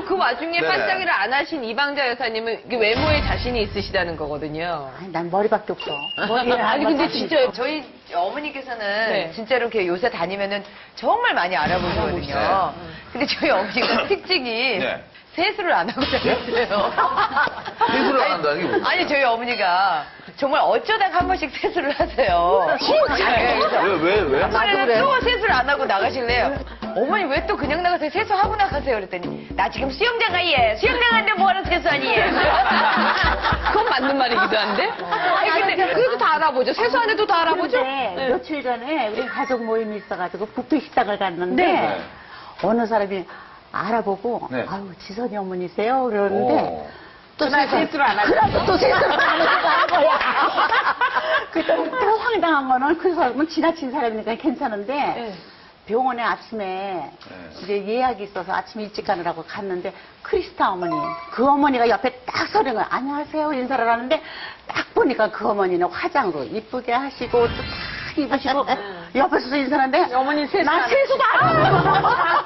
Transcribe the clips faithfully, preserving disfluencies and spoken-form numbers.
또 그 와중에 반짝이를 안 하신 이방자 여사님은 외모에 자신이 있으시다는 거거든요. 아니, 난 머리밖에 없어. 아니 근데 진짜 저희 어머니께서는 네. 진짜로 이렇게 요새 다니면은 정말 많이 알아보시거든요. 네. 근데 저희 어머니가 특징이 네. 세수를 안 하고 다녔어요. 세수를 안 한다는 게 뭐예요? 아니 저희 어머니가 정말 어쩌다가 한 번씩 세수를 하세요. 진짜? 왜, 왜, 왜? 아빠는 또 세수를 안 하고 나가실래요? 어머니 왜 또 그냥 나가세요? 세수하고 나가세요? 그랬더니 나 지금 수영장 가예. 수영장 갔는데 뭐하러 세수하니? 그건 맞는 말이기도 한데? 아니 근데 그래도 다 알아보죠. 세수 안 해도 다 알아보죠? 네. 며칠 전에 우리 가족 모임이 있어가지고 북두 식당을 갔는데 네. 어느 사람이 알아보고 네. 아유 지선이 어머니세요? 그러는데 또 세수를 안 하고 그래서 또 세수를 안 하고 거야. 그때 또 황당한 거는 그 사람은 지나친 사람이니까 괜찮은데 네. 병원에 아침에 네. 이제 예약이 있어서 아침 일찍 가느라고 갔는데 크리스타 어머니 그 어머니가 옆에 딱 서는 거야. 안녕하세요 인사를 하는데 딱 보니까 그 어머니는 화장으로 이쁘게 하시고 또 딱 입으시고 옆에서 인사하는데 어머니 세수 난 세수도 안 하고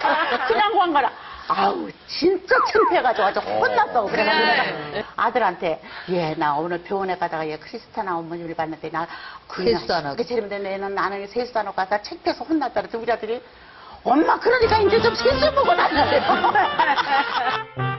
그냥 간 거라. 아우 진짜 창피해가지고 아주 혼났다고 그래가지고 아들한테 얘 나 오늘 병원에 가다가 얘 크리스타나 어머니를 봤는데 나 세수도 안 하고 그 재림된 애는 나는 세수도 안 하고 가다 창피해서 혼났다 그랬더니 우리 아들이 엄마 그러니까 이제 좀 세수 보고 나가세요.